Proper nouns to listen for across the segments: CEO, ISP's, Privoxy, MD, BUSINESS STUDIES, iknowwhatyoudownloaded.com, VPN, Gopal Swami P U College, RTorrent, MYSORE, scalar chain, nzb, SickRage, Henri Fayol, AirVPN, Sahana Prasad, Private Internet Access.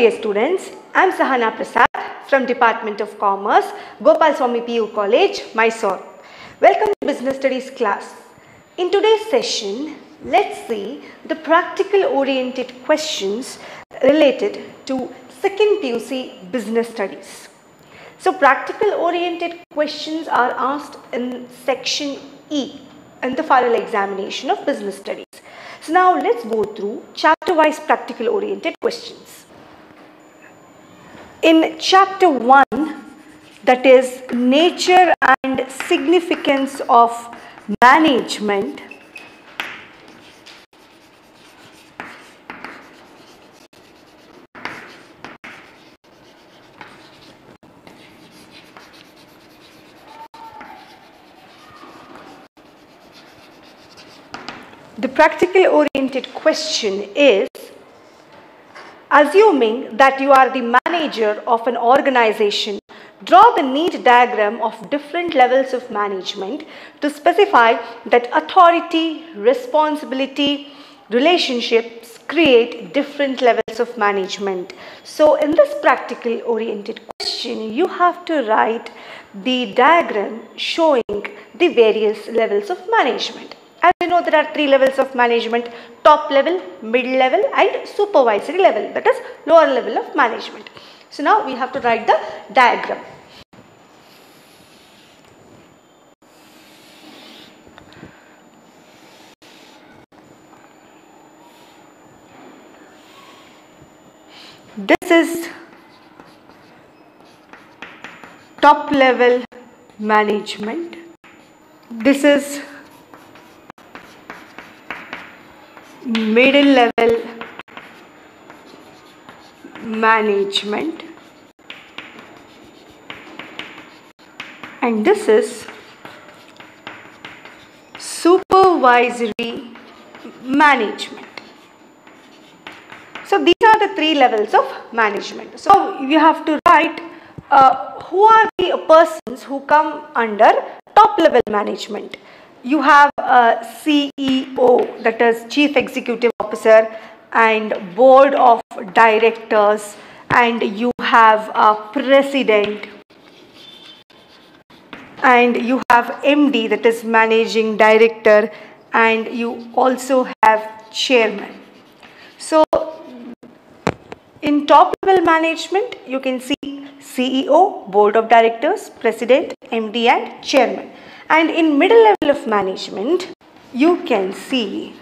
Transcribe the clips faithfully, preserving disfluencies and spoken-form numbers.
dear students, I am Sahana Prasad from Department of Commerce, Gopal Swami P U College, Mysore. Welcome to Business Studies class. In today's session, let's see the practical oriented questions related to second P U C Business Studies. So practical oriented questions are asked in section E in the final examination of Business Studies. So now let's go through chapter wise practical oriented questions. In chapter one, that is nature and significance of management, the practical oriented question is, assuming that you are the manager of an organization, draw the neat diagram of different levels of management to specify that authority, responsibility, relationships create different levels of management. So in this practical oriented question, you have to write the diagram showing the various levels of management. As you know, there are three levels of management: top level, mid level and supervisory level, that is lower level of management. So now we have to write the diagram. This is top level management. This is middle level management and this is supervisory management. So these are the three levels of management. So you have to write uh, who are the persons who come under top level management. You have a C E O, that is Chief Executive Officer, and Board of Directors, and you have a President, and you have M D, that is Managing Director, and you also have Chairman. So in top level management, you can see C E O, Board of Directors, President, M D and Chairman. And in middle level of management, you can see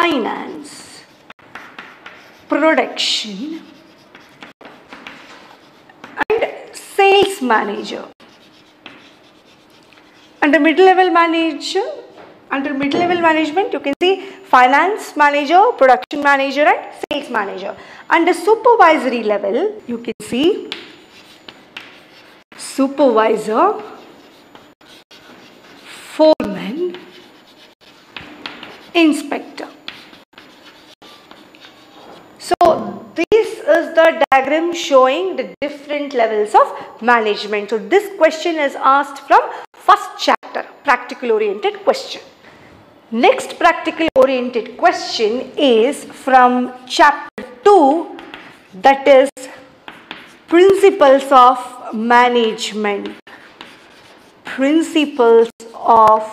finance, production and sales manager. Under middle level manager, under middle level management, you can see finance manager, production manager and sales manager. Under supervisory level, you can see supervisor, foreman, inspector. So this is the diagram showing the different levels of management. So this question is asked from first chapter, practical oriented question. Next practical oriented question is from chapter two, that is principles of management. Principles of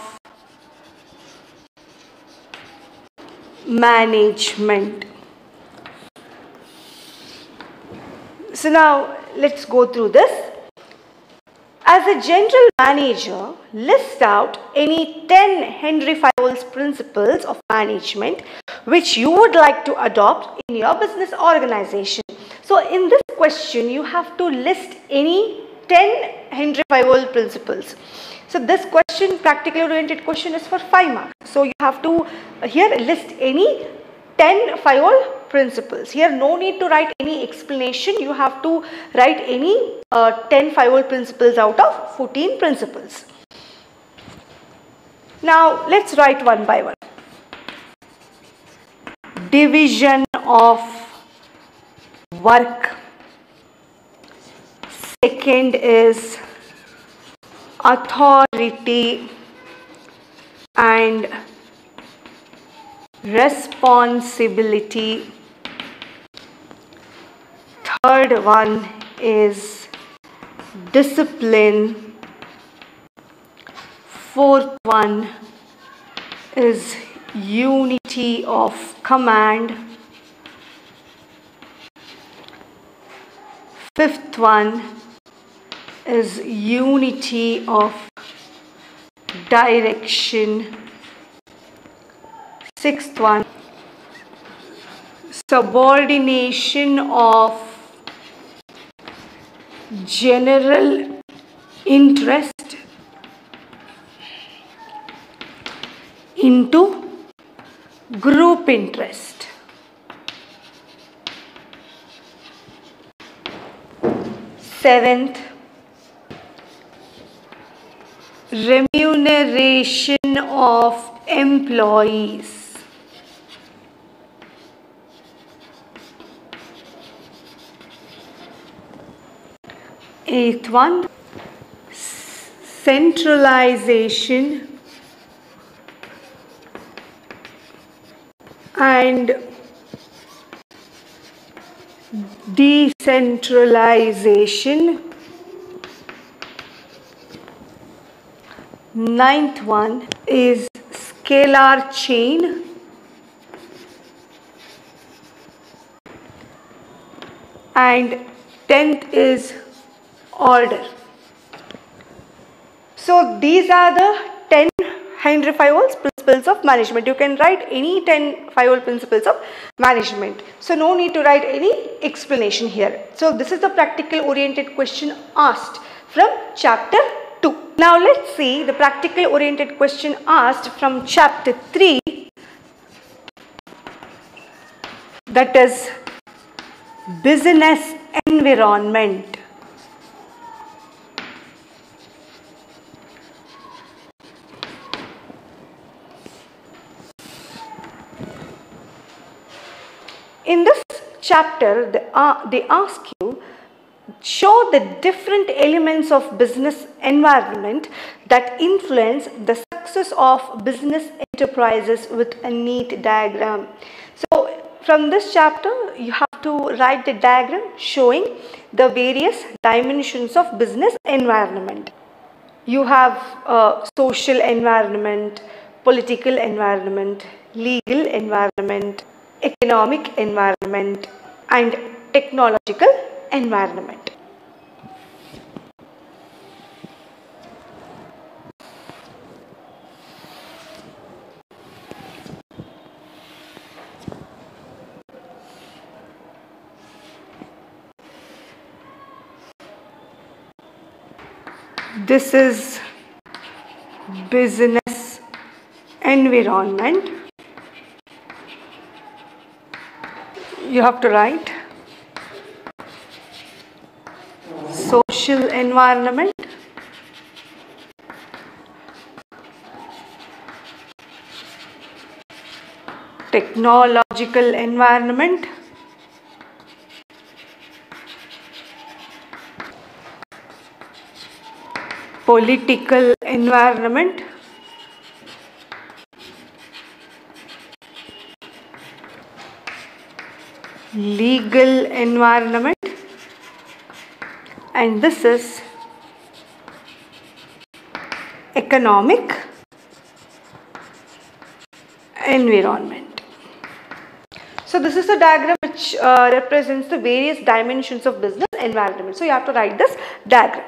management. So now let's go through this. As a general manager, list out any ten Henri Fayol's principles of management which you would like to adopt in your business organization. So in this question, you have to list any ten Henri Fayol principles. So this question, practical oriented question, is for five marks. So you have to here list any ten Fayol principles. Here no need to write any explanation. You have to write any uh, ten Fayol principles out of fourteen principles. Now let's write one by one. Division of work. Second is authority and responsibility. third one is discipline. Fourth one is unity of command. Fifth one is unity of direction. Sixth one, subordination of general interest into group interest. Seventh, remuneration of employees. Eighth one, centralization and decentralization. Ninth one is scalar chain. And tenth is order. So these are the ten Henri Fayol's principles of management. You can write any ten Fayol principles of management. So no need to write any explanation here. So this is the practical oriented question asked from chapter two. Now let's see the practical oriented question asked from chapter three, that is business environment. In this chapter, they, uh, they ask you, show the different elements of business environment that influence the success of business enterprises with a neat diagram. So from this chapter, you have to write the diagram showing the various dimensions of business environment. You have uh, social environment, political environment, legal environment, economic environment and technological environment. This is business environment. You have to write social environment, technological environment, political environment, legal environment, and this is economic environment. So this is a diagram which uh, represents the various dimensions of business environment. So you have to write this diagram.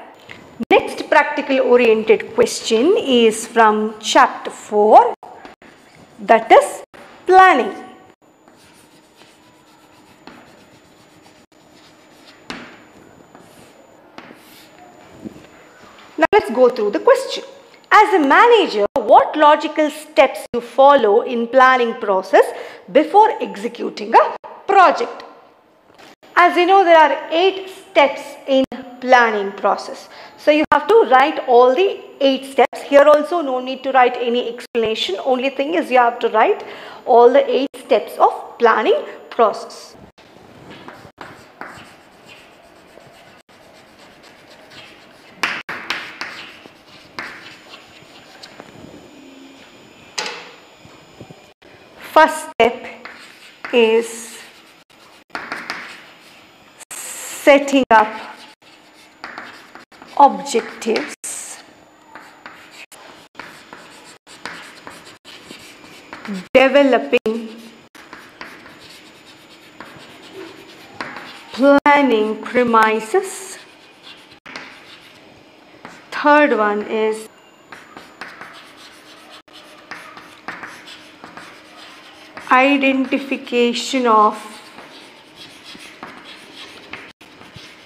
Next practical oriented question is from chapter four, that is planning. Now let's go through the question. As a manager, what logical steps you follow in planning process before executing a project? As you know, there are eight steps in planning process. So you have to write all the eight steps. Here also no need to write any explanation. Only thing is you have to write all the eight steps of planning process. First step is setting up objectives, developing, planning premises. Third one is identification of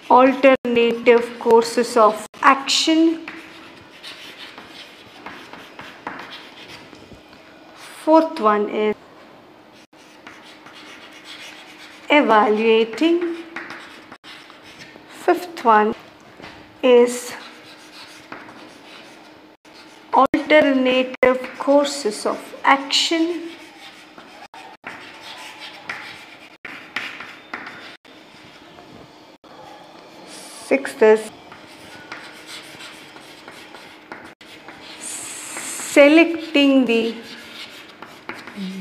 alternative courses of action. Fourth one is evaluating. Fifth one is alternative courses of action. Sixth is selecting the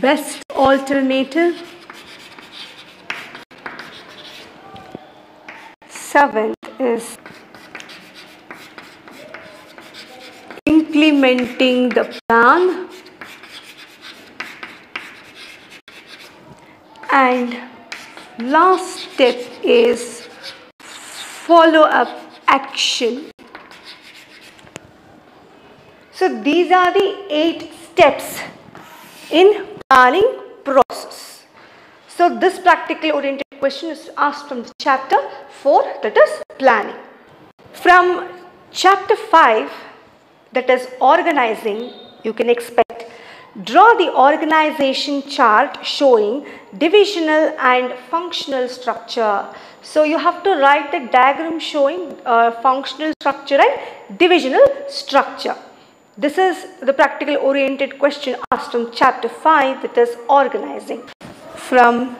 best alternative. Seventh is implementing the plan, and last step is follow up action. So these are the eight steps in planning process. So this practical oriented question is asked from the chapter four, that is planning. From chapter five, that is organizing, you can expect draw the organization chart showing divisional and functional structure. So you have to write the diagram showing uh, functional structure and divisional structure. This is the practical oriented question asked from chapter five, that is organizing. From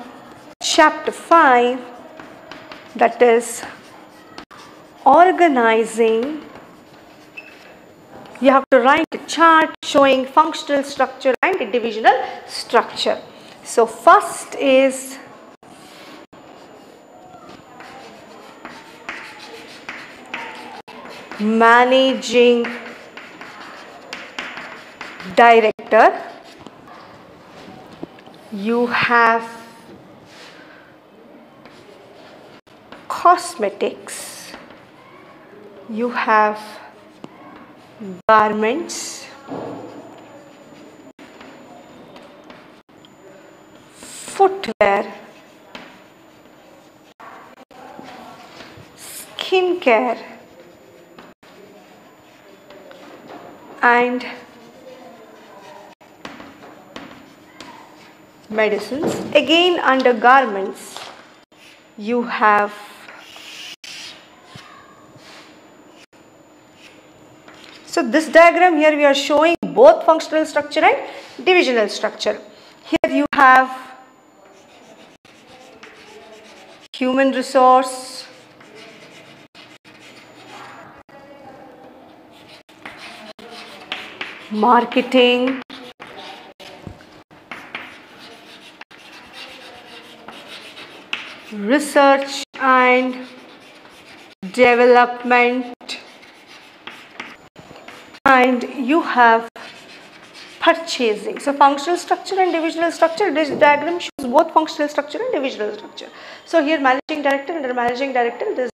chapter five, that is organizing, you have to write a chart showing functional structure and divisional structure. So first is managing director. You have cosmetics, you have garments, footwear, skincare, and medicines. Again, under garments, you have so this diagram here we are showing both functional structure and divisional structure. Here you have human resource, marketing, research and development, and you have purchasing. So functional structure and divisional structure, this diagram shows both functional structure and divisional structure. So here managing director, under managing director, this,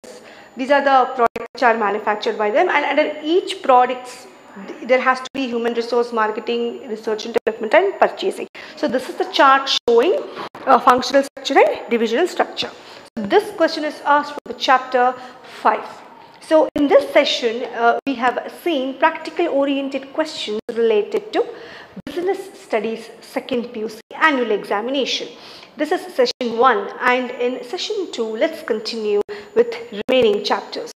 these are the products which are manufactured by them, and under each products there has to be human resource, marketing, research and development and purchasing. So this is the chart showing uh, functional structure and divisional structure. So this question is asked from the chapter five. So in this session, uh, we have seen practical oriented questions related to Business Studies second P U C annual examination. This is session one, and in session two, let's continue with remaining chapters.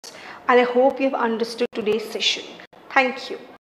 And I hope you have understood today's session. Thank you.